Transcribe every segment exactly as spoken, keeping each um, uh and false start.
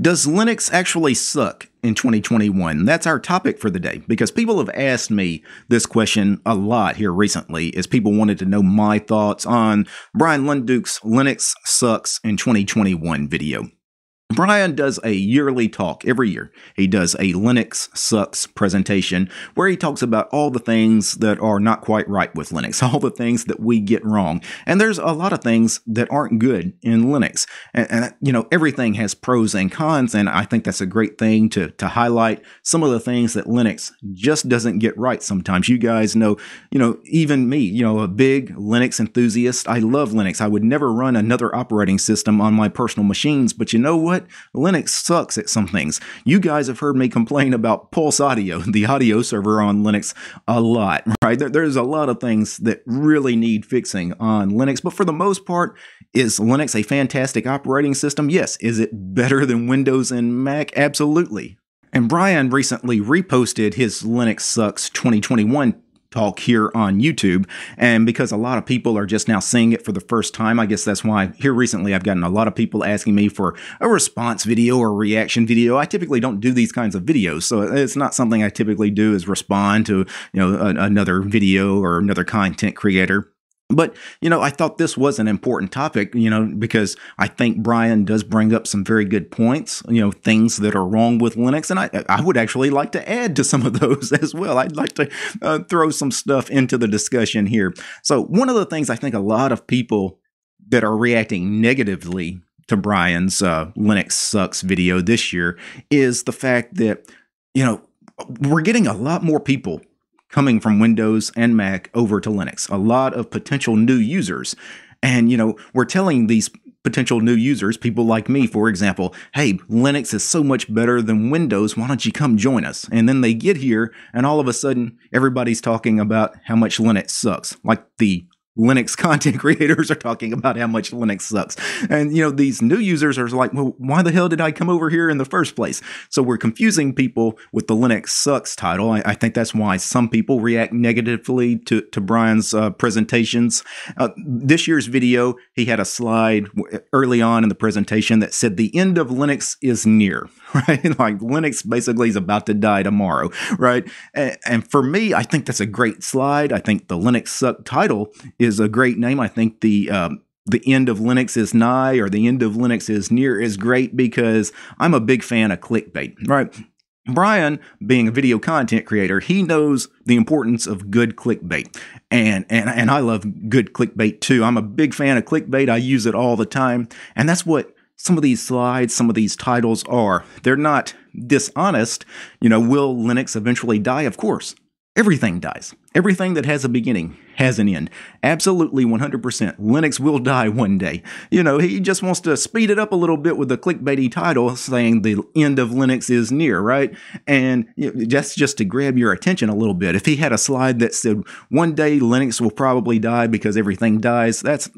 Does Linux actually suck in twenty twenty-one? That's our topic for the day, because people have asked me this question a lot here recently, as people wanted to know my thoughts on Bryan Lunduke's Linux Sucks in twenty twenty-one video. Bryan does a yearly talk every year. He does a Linux Sucks presentation where he talks about all the things that are not quite right with Linux, all the things that we get wrong. And there's a lot of things that aren't good in Linux. And, and you know, everything has pros and cons, and I think that's a great thing to, to highlight some of the things that Linux just doesn't get right sometimes. You guys know, you know, even me, you know, a big Linux enthusiast. I love Linux. I would never run another operating system on my personal machines, but you know what? Linux sucks at some things. You guys have heard me complain about PulseAudio, the audio server on Linux, a lot, right? There, there's a lot of things that really need fixing on Linux, but for the most part, is Linux a fantastic operating system? Yes. Is it better than Windows and Mac? Absolutely. And Bryan recently reposted his Linux Sucks twenty twenty-one talk here on YouTube, and because a lot of people are just now seeing it for the first time, I guess that's why here recently I've gotten a lot of people asking me for a response video or reaction video. I typically don't do these kinds of videos, so it's not something I typically do, is respond to, you know, a, another video or another content creator. But, you know, I thought this was an important topic, you know, because I think Bryan does bring up some very good points, you know, things that are wrong with Linux. And I, I would actually like to add to some of those as well. I'd like to uh, throw some stuff into the discussion here. So one of the things I think a lot of people that are reacting negatively to Bryan's uh, Linux Sucks video this year is the fact that, you know, we're getting a lot more people coming from Windows and Mac over to Linux, a lot of potential new users. And, you know, we're telling these potential new users, people like me, for example, hey, Linux is so much better than Windows. Why don't you come join us? And then they get here, and all of a sudden, everybody's talking about how much Linux sucks, like the Linux content creators are talking about how much Linux sucks. And, you know, these new users are like, well, why the hell did I come over here in the first place? So we're confusing people with the Linux Sucks title. I, I think that's why some people react negatively to, to Bryan's uh, presentations. Uh, this year's video, he had a slide early on in the presentation that said the end of Linux is near, right? Like Linux basically is about to die tomorrow, right? And, and for me, I think that's a great slide. I think the Linux Sucks title is a great name. I think the um, the end of Linux is nigh, or the end of Linux is near, is great because I'm a big fan of clickbait, right? Bryan, being a video content creator, he knows the importance of good clickbait. And, and, and I love good clickbait too. I'm a big fan of clickbait. I use it all the time. And that's what some of these slides, some of these titles are. They're not dishonest. You know, will Linux eventually die? Of course. Everything dies. Everything that has a beginning has an end. Absolutely, one hundred percent. Linux will die one day. You know, he just wants to speed it up a little bit with the clickbaity title saying the end of Linux is near, right? And that's just to grab your attention a little bit. If he had a slide that said one day Linux will probably die because everything dies, that's...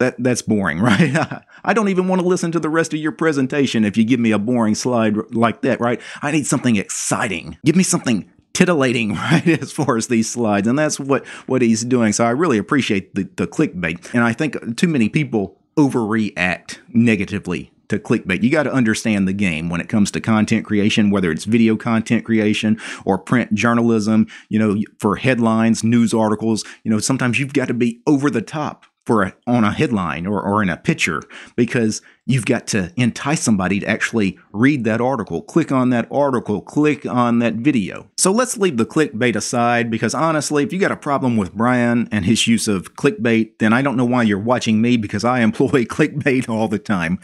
That, that's boring, right? I don't even want to listen to the rest of your presentation if you give me a boring slide like that, right? I need something exciting. Give me something titillating, right, as far as these slides. And that's what, what he's doing. So I really appreciate the, the clickbait. And I think too many people overreact negatively to clickbait. You got to understand the game when it comes to content creation, whether it's video content creation or print journalism, you know, for headlines, news articles. You know, sometimes you've got to be over the top for a, on a headline or, or in a picture, because you've got to entice somebody to actually read that article, click on that article, click on that video. So let's leave the clickbait aside, because honestly, if you got a problem with Bryan and his use of clickbait, then I don't know why you're watching me, because I employ clickbait all the time.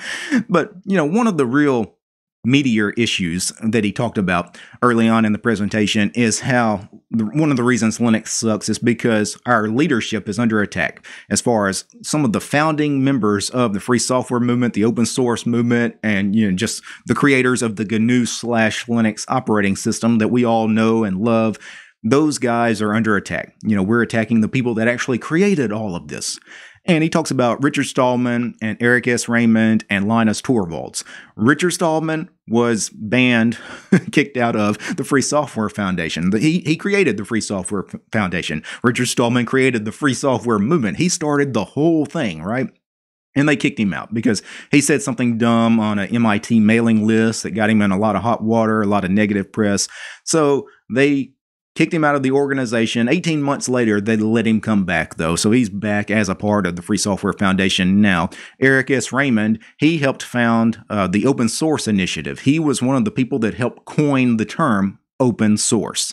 But, you know, one of the real meteor issues that he talked about early on in the presentation is how the, one of the reasons Linux sucks is because our leadership is under attack, as far as some of the founding members of the free software movement, the open source movement, and, you know, just the creators of the G N U slash Linux operating system that we all know and love. Those guys are under attack. You know, we're attacking the people that actually created all of this. And he talks about Richard Stallman and Eric S. Raymond and Linus Torvalds. Richard Stallman was banned, kicked out of the Free Software Foundation. He, he created the Free Software Foundation. Richard Stallman created the Free Software Movement. He started the whole thing, right? And they kicked him out because he said something dumb on an M I T mailing list that got him in a lot of hot water, a lot of negative press. So they kicked him out of the organization. eighteen months later, they let him come back, though. So he's back as a part of the Free Software Foundation now. Eric S. Raymond, he helped found uh, the Open Source Initiative. He was one of the people that helped coin the term open source.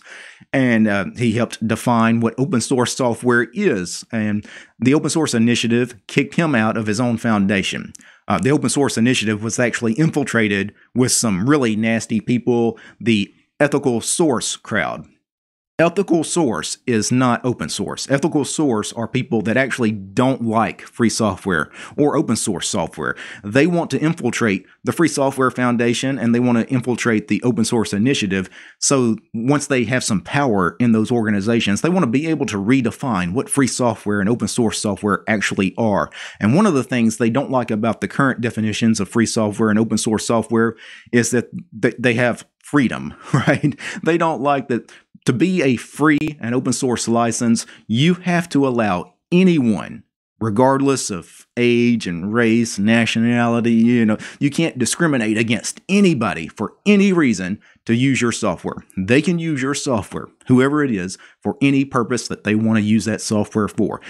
And uh, he helped define what open source software is. And the Open Source Initiative kicked him out of his own foundation. Uh, the Open Source Initiative was actually infiltrated with some really nasty people, the ethical source crowd. Ethical source is not open source. Ethical source are people that actually don't like free software or open source software. They want to infiltrate the Free Software Foundation and they want to infiltrate the Open Source Initiative. So once they have some power in those organizations, they want to be able to redefine what free software and open source software actually are. And one of the things they don't like about the current definitions of free software and open source software is that they have freedom, right? They don't like that. To be a free and open source license, you have to allow anyone, regardless of age and race, nationality, you know, you can't discriminate against anybody for any reason to use your software. They can use your software, whoever it is, for any purpose that they want to use that software for.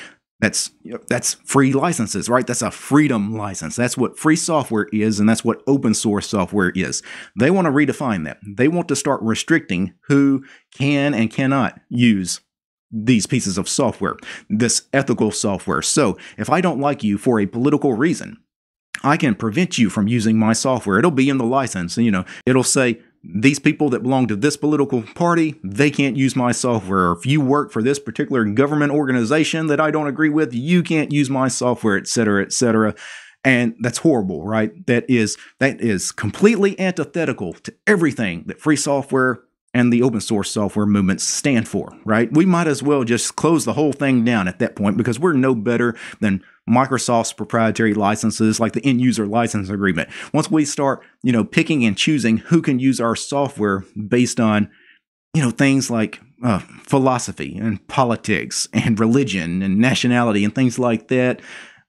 That's, that's free licenses, right? That's a freedom license. That's what free software is, and that's what open source software is. They want to redefine that. They want to start restricting who can and cannot use these pieces of software, this ethical software. So if I don't like you for a political reason, I can prevent you from using my software. It'll be in the license. You know, it'll say, these people that belong to this political party, they can't use my software. Or if you work for this particular government organization that I don't agree with, you can't use my software, et cetera, et cetera. And that's horrible, right? That is, that is completely antithetical to everything that free software and the open source software movements stand for, right? We might as well just close the whole thing down at that point because we're no better than Microsoft's proprietary licenses, like the end user license agreement. Once we start, you know, picking and choosing who can use our software based on, you know, things like uh, philosophy and politics and religion and nationality and things like that,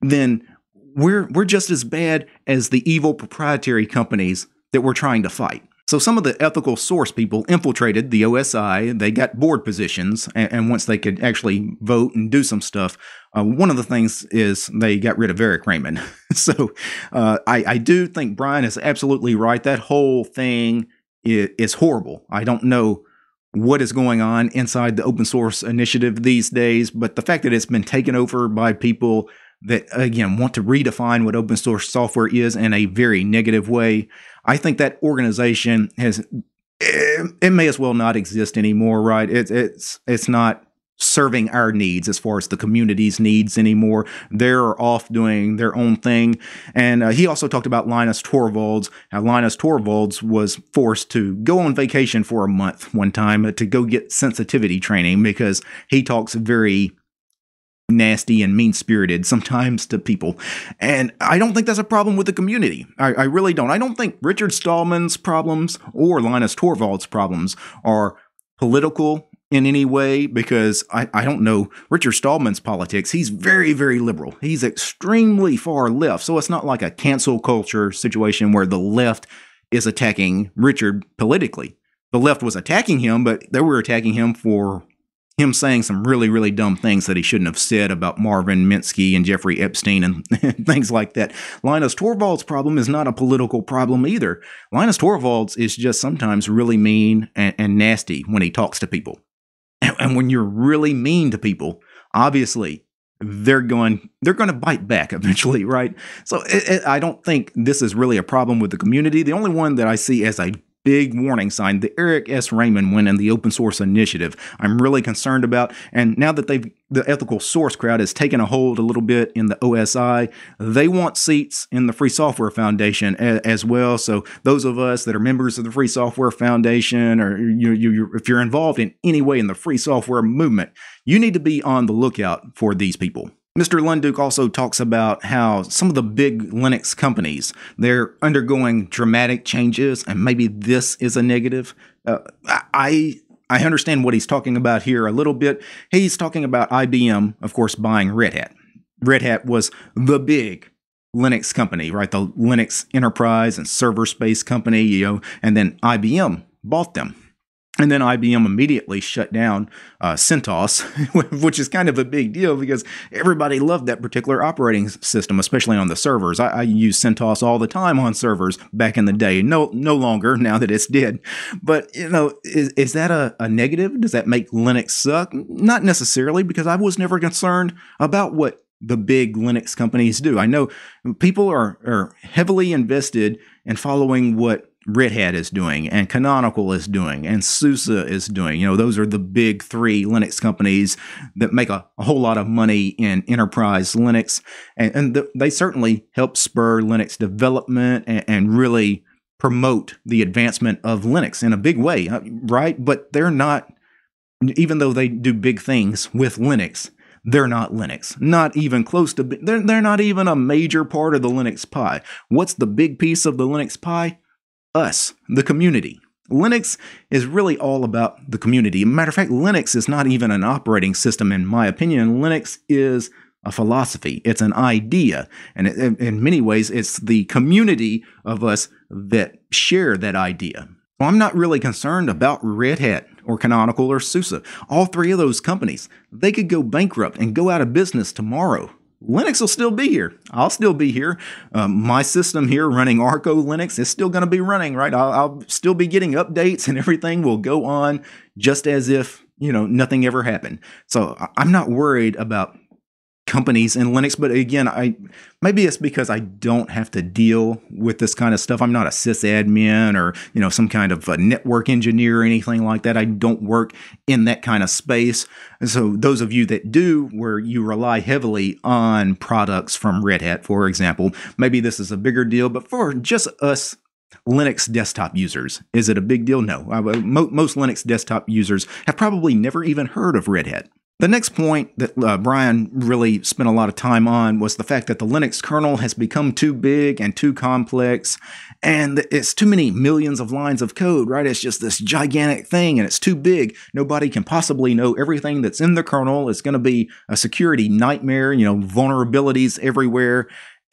then we're we're just as bad as the evil proprietary companies that we're trying to fight. So some of the ethical source people infiltrated the O S I. They got board positions, and, and once they could actually vote and do some stuff, uh, one of the things is they got rid of Eric Raymond. So uh, I, I do think Bryan is absolutely right. That whole thing is, is horrible. I don't know what is going on inside the Open Source Initiative these days, but the fact that it's been taken over by people that, again, want to redefine what open source software is in a very negative way, I think that organization has, it, it may as well not exist anymore, right? It, it's, it's not serving our needs as far as the community's needs anymore. They're off doing their own thing. And uh, he also talked about Linus Torvalds. Now, Linus Torvalds was forced to go on vacation for a month one time to go get sensitivity training because he talks very nasty and mean-spirited sometimes to people. And I don't think that's a problem with the community. I, I really don't. I don't think Richard Stallman's problems or Linus Torvalds' problems are political in any way, because I, I don't know Richard Stallman's politics. He's very, very liberal. He's extremely far left. So it's not like a cancel culture situation where the left is attacking Richard politically. The left was attacking him, but they were attacking him for him saying some really, really dumb things that he shouldn't have said about Marvin Minsky and Jeffrey Epstein and things like that. Linus Torvalds' problem is not a political problem either. Linus Torvalds is just sometimes really mean and, and nasty when he talks to people. And, and when you're really mean to people, obviously, they're going, they're going to bite back eventually, right? So it, it, I don't think this is really a problem with the community. The only one that I see as a big warning sign, the Eric S. Raymond win in the Open Source Initiative, I'm really concerned about. And now that they've, the ethical source crowd has taken a hold a little bit in the O S I, they want seats in the Free Software Foundation a, as well. So those of us that are members of the Free Software Foundation, or you, you, you, if you're involved in any way in the free software movement, you need to be on the lookout for these people. Mister Lunduke also talks about how some of the big Linux companies, they're undergoing dramatic changes, and maybe this is a negative. Uh, I I understand what he's talking about here a little bit. He's talking about I B M, of course, buying Red Hat. Red Hat was the big Linux company, right? The Linux enterprise and server space company, you know, and then I B M bought them. And then I B M immediately shut down uh, CentOS, which is kind of a big deal because everybody loved that particular operating system, especially on the servers. I, I use CentOS all the time on servers back in the day. No, no longer now that it's dead. But you know, is, is that a, a negative? Does that make Linux suck? Not necessarily, because I was never concerned about what the big Linux companies do. I know people are, are heavily invested in following what Red Hat is doing, and Canonical is doing, and SUSE is doing. You know, those are the big three Linux companies that make a, a whole lot of money in enterprise Linux, and, and the, they certainly help spur Linux development and, and really promote the advancement of Linux in a big way, right? But they're not, even though they do big things with Linux, they're not Linux, not even close to, they're, they're not even a major part of the Linux pie. What's the big piece of the Linux pie? Us, the community. Linux is really all about the community. Matter of fact, Linux is not even an operating system, in my opinion. Linux is a philosophy. It's an idea. And in many ways, it's the community of us that share that idea. Well, I'm not really concerned about Red Hat or Canonical or SUSE. All three of those companies, they could go bankrupt and go out of business tomorrow. Linux will still be here. I'll still be here. Um, my system here running Arco Linux is still going to be running, right? I'll, I'll still be getting updates and everything will go on just as if, you know, nothing ever happened. So I'm not worried about companies in Linux, but again, I maybe it's because I don't have to deal with this kind of stuff. I'm not a sysadmin or, you know, some kind of a network engineer or anything like that. I don't work in that kind of space. And so those of you that do, where you rely heavily on products from Red Hat, for example, maybe this is a bigger deal, but for just us Linux desktop users, is it a big deal? No. I, most Linux desktop users have probably never even heard of Red Hat. The next point that uh, Bryan really spent a lot of time on was the fact that the Linux kernel has become too big and too complex, and it's too many millions of lines of code, right? It's just this gigantic thing, and it's too big. Nobody can possibly know everything that's in the kernel. It's going to be a security nightmare, you know, vulnerabilities everywhere,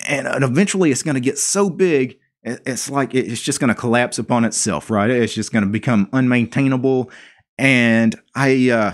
and, and eventually it's going to get so big, it's like it's just going to collapse upon itself, right? It's just going to become unmaintainable, and I, uh,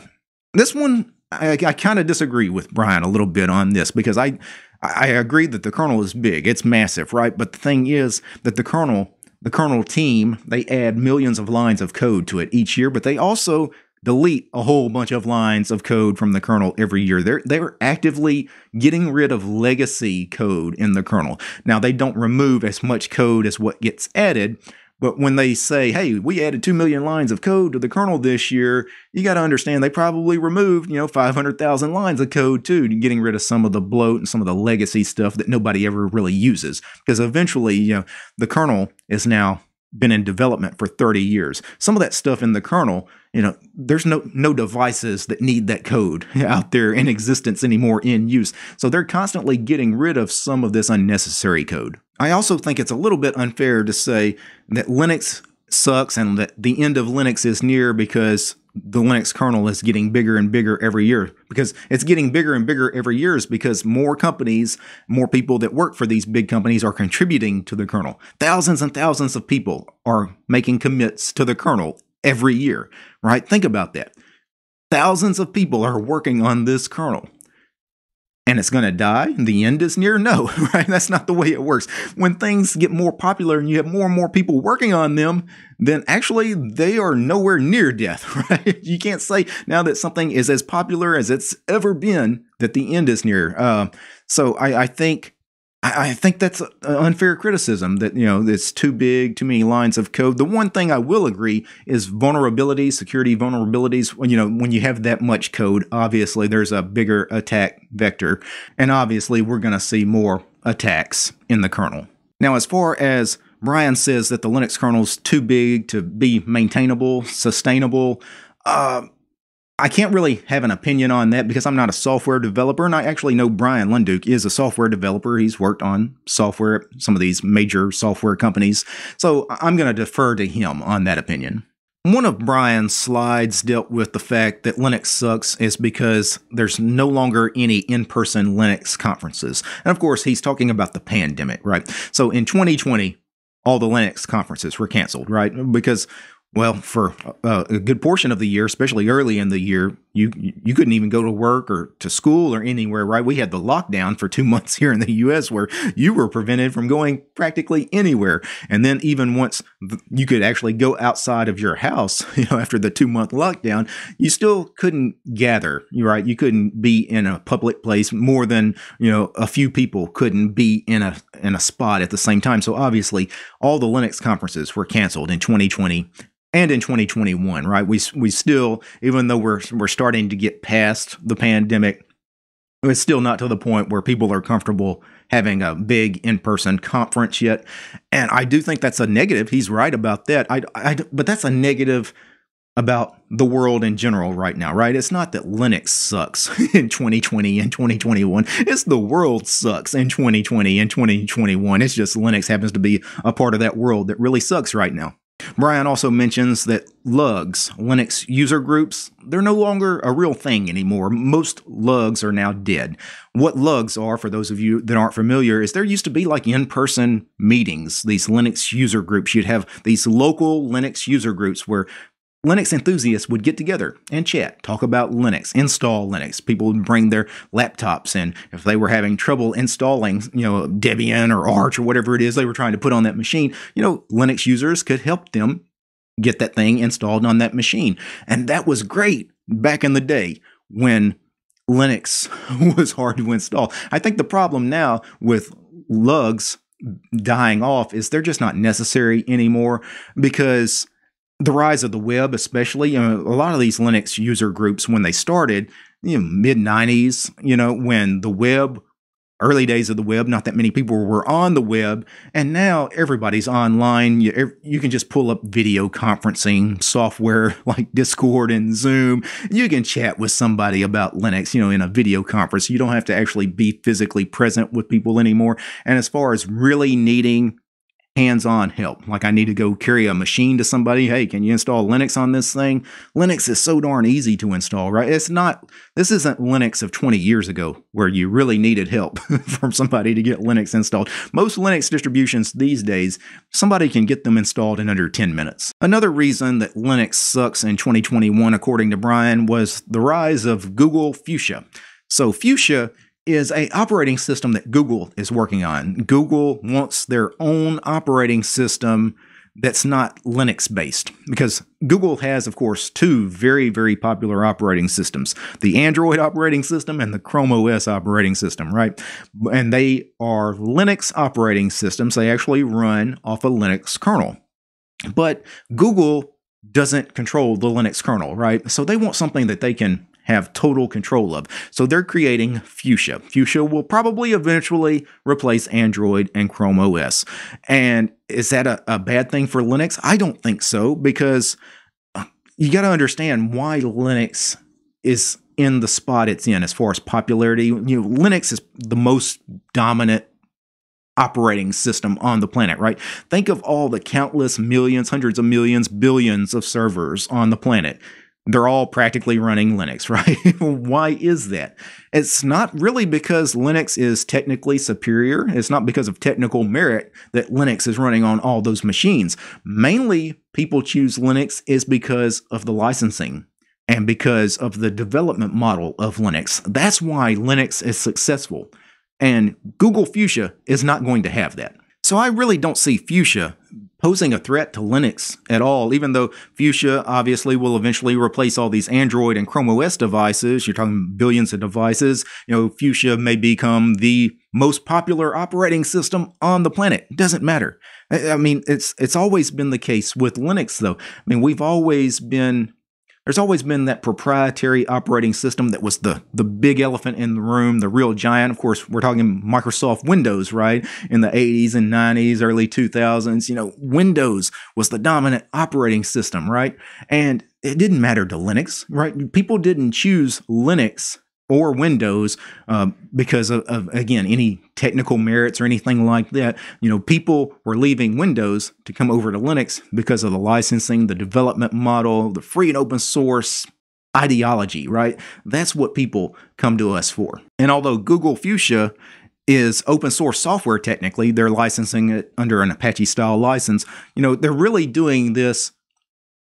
this one... I, I kind of disagree with Bryan a little bit on this, because I, I agree that the kernel is big. It's massive, right? But the thing is that the kernel, the kernel team, they add millions of lines of code to it each year, but they also delete a whole bunch of lines of code from the kernel every year. They're, they're actively getting rid of legacy code in the kernel. Now, they don't remove as much code as what gets added, but when they say, hey, we added two million lines of code to the kernel this year, you got to understand they probably removed, you know, five hundred thousand lines of code too, getting rid of some of the bloat and some of the legacy stuff that nobody ever really uses. Because eventually, you know, the kernel has now been in development for thirty years. Some of that stuff in the kernel, you know, there's no, no devices that need that code out there in existence anymore in use. So they're constantly getting rid of some of this unnecessary code. I also think it's a little bit unfair to say that Linux sucks and that the end of Linux is near because the Linux kernel is getting bigger and bigger every year. Because it's getting bigger and bigger every year is because more companies, more people that work for these big companies are contributing to the kernel. Thousands and thousands of people are making commits to the kernel every year, right? Think about that. Thousands of people are working on this kernel. And it's going to die? The end is near? No, right? That's not the way it works. When things get more popular and you have more and more people working on them, then actually they are nowhere near death, right? You can't say now that something is as popular as it's ever been that the end is near. Uh, so I, I think I, I think that's an unfair criticism that, you know, it's too big, too many lines of code. The one thing I will agree is vulnerabilities, security vulnerabilities. When, you know, when you have that much code, obviously there's a bigger attack vector, and obviously we're going to see more attacks in the kernel. Now, as far as Bryan says that the Linux kernel's too big to be maintainable, sustainable, uh, I can't really have an opinion on that because I'm not a software developer, and I actually know Bryan Lunduke is a software developer. He's worked on software at some of these major software companies, so I'm going to defer to him on that opinion. One of Bryan's slides dealt with the fact that Linux sucks is because there's no longer any in-person Linux conferences. And of course, he's talking about the pandemic, right? So in twenty twenty, all the Linux conferences were canceled, right? Because, well, for uh, a good portion of the year, especially early in the year, you you couldn't even go to work or to school or anywhere, right? We had the lockdown for two months here in the U S where you were prevented from going practically anywhere. And then even once you could actually go outside of your house, you know, after the two-month lockdown, you still couldn't gather, right? You couldn't be in a public place more than, you know, a few people couldn't be in a in a spot at the same time. So obviously, all the Linux conferences were canceled in twenty twenty. And in twenty twenty-one, right? We we still, even though we're we're starting to get past the pandemic, it's still not to the point where people are comfortable having a big in-person conference yet. And I do think that's a negative. He's right about that. I, I but that's a negative about the world in general right now, right? It's not that Linux sucks in twenty twenty and twenty twenty-one. It's the world sucks in twenty twenty and twenty twenty-one. It's just Linux happens to be a part of that world that really sucks right now. Bryan also mentions that L U Gs, Linux user groups, they're no longer a real thing anymore. Most L U Gs are now dead. What L U Gs are, for those of you that aren't familiar, is there used to be like in-person meetings, these Linux user groups. You'd have these local Linux user groups where Linux enthusiasts would get together and chat, talk about Linux, install Linux. People would bring their laptops, and if they were having trouble installing, you know, Debian or Arch or whatever it is they were trying to put on that machine, you know, Linux users could help them get that thing installed on that machine. And that was great back in the day when Linux was hard to install. I think the problem now with L U Gs dying off is they're just not necessary anymore because the rise of the web, especially, you know, a lot of these Linux user groups, when they started, you know, mid nineties, you know, when the web, early days of the web, not that many people were on the web, and now everybody's online. You, you can just pull up video conferencing software like Discord and Zoom. You can chat with somebody about Linux, you know, in a video conference. You don't have to actually be physically present with people anymore. And as far as really needing hands-on help, like I need to go carry a machine to somebody, hey, can you install Linux on this thing? Linux is so darn easy to install, right? It's not, this isn't Linux of twenty years ago where you really needed help from somebody to get Linux installed. Most Linux distributions these days, somebody can get them installed in under ten minutes. Another reason that Linux sucks in twenty twenty-one, according to Bryan, was the rise of Google Fuchsia. So Fuchsia is an operating system that Google is working on. Google wants their own operating system that's not Linux-based, because Google has, of course, two very, very popular operating systems, the Android operating system and the Chrome O S operating system, right? And they are Linux operating systems. They actually run off a Linux kernel. But Google doesn't control the Linux kernel, right? So they want something that they can have total control of. So they're creating Fuchsia. Fuchsia will probably eventually replace Android and Chrome O S. And is that a, a bad thing for Linux? I don't think so, because you got to understand why Linux is in the spot it's in as far as popularity. You know, Linux is the most dominant operating system on the planet, right? Think of all the countless millions, hundreds of millions, billions of servers on the planet. They're all practically running Linux, right? Why is that? It's not really because Linux is technically superior. It's not because of technical merit that Linux is running on all those machines. Mainly, people choose Linux is because of the licensing and because of the development model of Linux. That's why Linux is successful. And Google Fuchsia is not going to have that. So I really don't see Fuchsia posing a threat to Linux at all, even though Fuchsia obviously will eventually replace all these Android and Chrome O S devices. You're talking billions of devices. You know, Fuchsia may become the most popular operating system on the planet. It doesn't matter. I mean, it's it's always been the case with Linux, though. I mean, we've always been, there's always been that proprietary operating system that was the, the big elephant in the room, the real giant. Of course, we're talking Microsoft Windows, right? In the eighties and nineties, early two thousands, you know, Windows was the dominant operating system, right? And it didn't matter to Linux, right? People didn't choose Linux or Windows, uh, because of, of, again, any technical merits or anything like that. You know, people were leaving Windows to come over to Linux because of the licensing, the development model, the free and open source ideology, right? That's what people come to us for. And although Google Fuchsia is open source software technically, they're licensing it under an Apache-style license, you know, they're really doing this.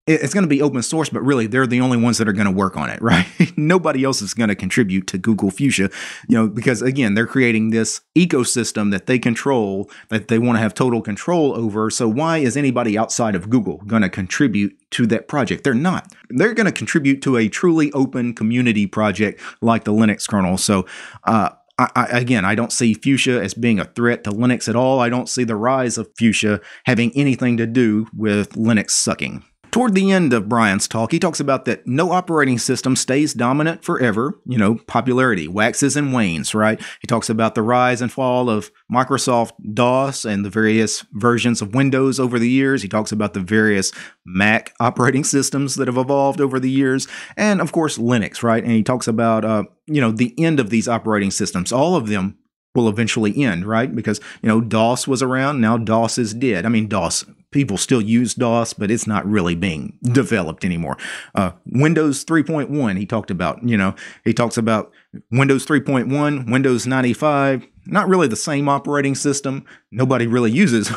It's going to be open source, but really they're the only ones that are going to work on it, right? Nobody else is going to contribute to Google Fuchsia, you know, because again, they're creating this ecosystem that they control, that they want to have total control over. So why is anybody outside of Google going to contribute to that project? They're not. They're going to contribute to a truly open community project like the Linux kernel. So, uh, I, again, I don't see Fuchsia as being a threat to Linux at all. I don't see the rise of Fuchsia having anything to do with Linux sucking. Toward the end of Bryan's talk, he talks about that no operating system stays dominant forever. You know, popularity waxes and wanes, right? He talks about the rise and fall of Microsoft DOS and the various versions of Windows over the years. He talks about the various Mac operating systems that have evolved over the years. And, of course, Linux, right? And he talks about, uh, you know, the end of these operating systems. All of them will eventually end, right? Because, you know, DOS was around. Now DOS is dead. I mean, DOS... people still use DOS, but it's not really being developed anymore. Uh, Windows three point one, he talked about, you know, he talks about Windows three point one, Windows ninety-five, not really the same operating system. Nobody really uses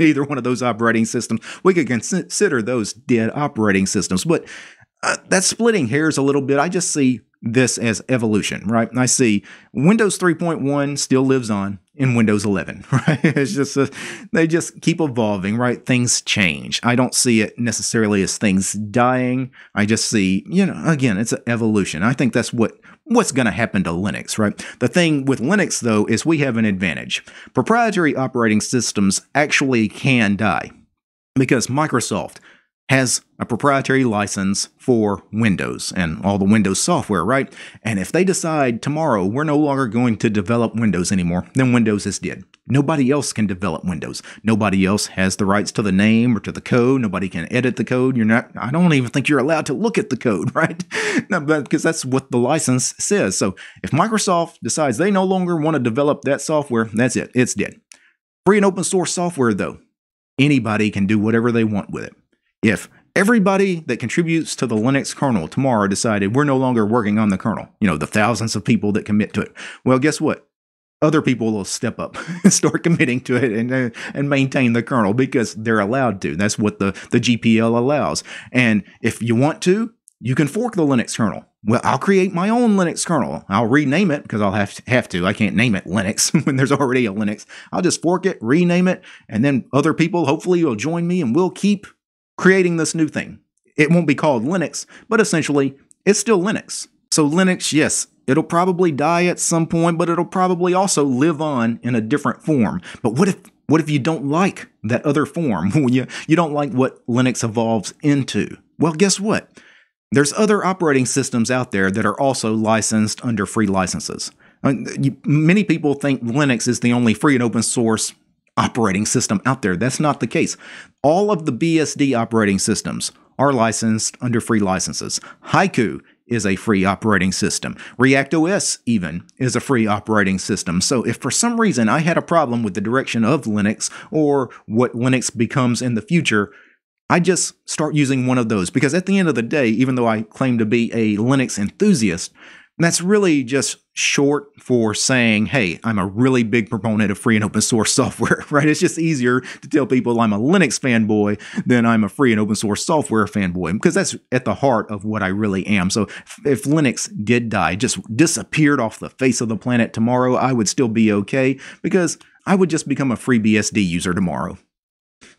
either one of those operating systems. We could consider those dead operating systems, but uh, that's splitting hairs a little bit. I just see this as evolution, right? And I see Windows three point one still lives on in Windows eleven, right? It's just, a, they just keep evolving, right? Things change. I don't see it necessarily as things dying. I just see, you know, again, it's an evolution. I think that's what, what's going to happen to Linux, right? The thing with Linux, though, is we have an advantage. Proprietary operating systems actually can die because Microsoft has a proprietary license for Windows and all the Windows software, right? And if they decide tomorrow we're no longer going to develop Windows anymore, then Windows is dead. Nobody else can develop Windows. Nobody else has the rights to the name or to the code. Nobody can edit the code. You're not, I don't even think you're allowed to look at the code, right? No, because that's what the license says. So if Microsoft decides they no longer want to develop that software, that's it. It's dead. Free and open source software, though, anybody can do whatever they want with it. If everybody that contributes to the Linux kernel tomorrow decided we're no longer working on the kernel, you know, the thousands of people that commit to it, well, guess what? Other people will step up and start committing to it and, and maintain the kernel because they're allowed to. That's what the, the G P L allows. And if you want to, you can fork the Linux kernel. Well, I'll create my own Linux kernel. I'll rename it because I'll have to, have to. I can't name it Linux when there's already a Linux. I'll just fork it, rename it, and then other people hopefully will join me and we'll keep creating this new thing. It won't be called Linux, but essentially it's still Linux. So Linux, yes, it'll probably die at some point, but it'll probably also live on in a different form. But what if what if you don't like that other form? you, you don't like what Linux evolves into? Well, guess what? There's other operating systems out there that are also licensed under free licenses. I mean, you, many people think Linux is the only free and open source operating system out there. That's not the case. All of the B S D operating systems are licensed under free licenses. Haiku is a free operating system. ReactOS even is a free operating system. So if for some reason I had a problem with the direction of Linux or what Linux becomes in the future, I just start using one of those. Because at the end of the day, even though I claim to be a Linux enthusiast, that's really just short for saying, hey, I'm a really big proponent of free and open source software, right? It's just easier to tell people I'm a Linux fanboy than I'm a free and open source software fanboy, because that's at the heart of what I really am. So if Linux did die, just disappeared off the face of the planet tomorrow, I would still be okay, because I would just become a FreeBSD user tomorrow.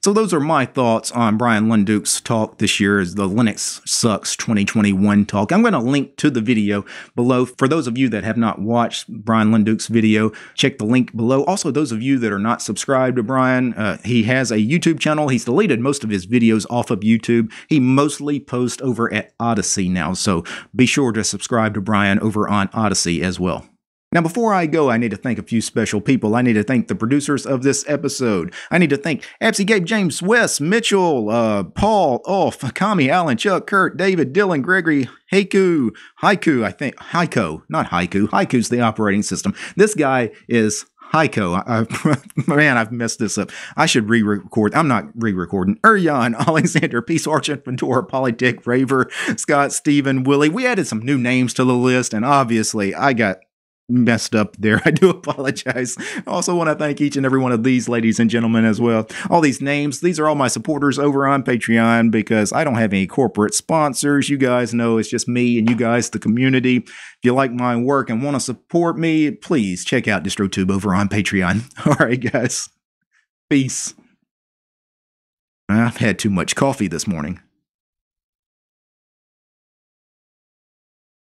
So those are my thoughts on Bryan Lunduke's talk this year as the Linux Sucks twenty twenty-one talk. I'm going to link to the video below. For those of you that have not watched Bryan Lunduke's video, check the link below. Also, those of you that are not subscribed to Bryan, uh, he has a YouTube channel. He's deleted most of his videos off of YouTube. He mostly posts over at Odyssey now, so be sure to subscribe to Bryan over on Odyssey as well. Now, before I go, I need to thank a few special people. I need to thank the producers of this episode. I need to thank Absy, Gabe, James, Wes, Mitchell, uh, Paul, Ulf, Kami, Alan, Chuck, Kurt, David, Dylan, Gregory, Haiku, Haiku, I think, Haiku, not Haiku. Haiku's the operating system. This guy is Haiku. I, I, man, I've messed this up. I should re-record. I'm not re-recording. Erjan, Alexander, Peace, Archant, Ventura, Polytech, Raver, Scott, Stephen, Willie. We added some new names to the list, and obviously I got messed up there. I do apologize. I also want to thank each and every one of these ladies and gentlemen as well. All these names, these are all my supporters over on Patreon because I don't have any corporate sponsors. You guys know it's just me and you guys, the community. If you like my work and want to support me, please check out DistroTube over on Patreon. All right, guys. Peace. I've had too much coffee this morning.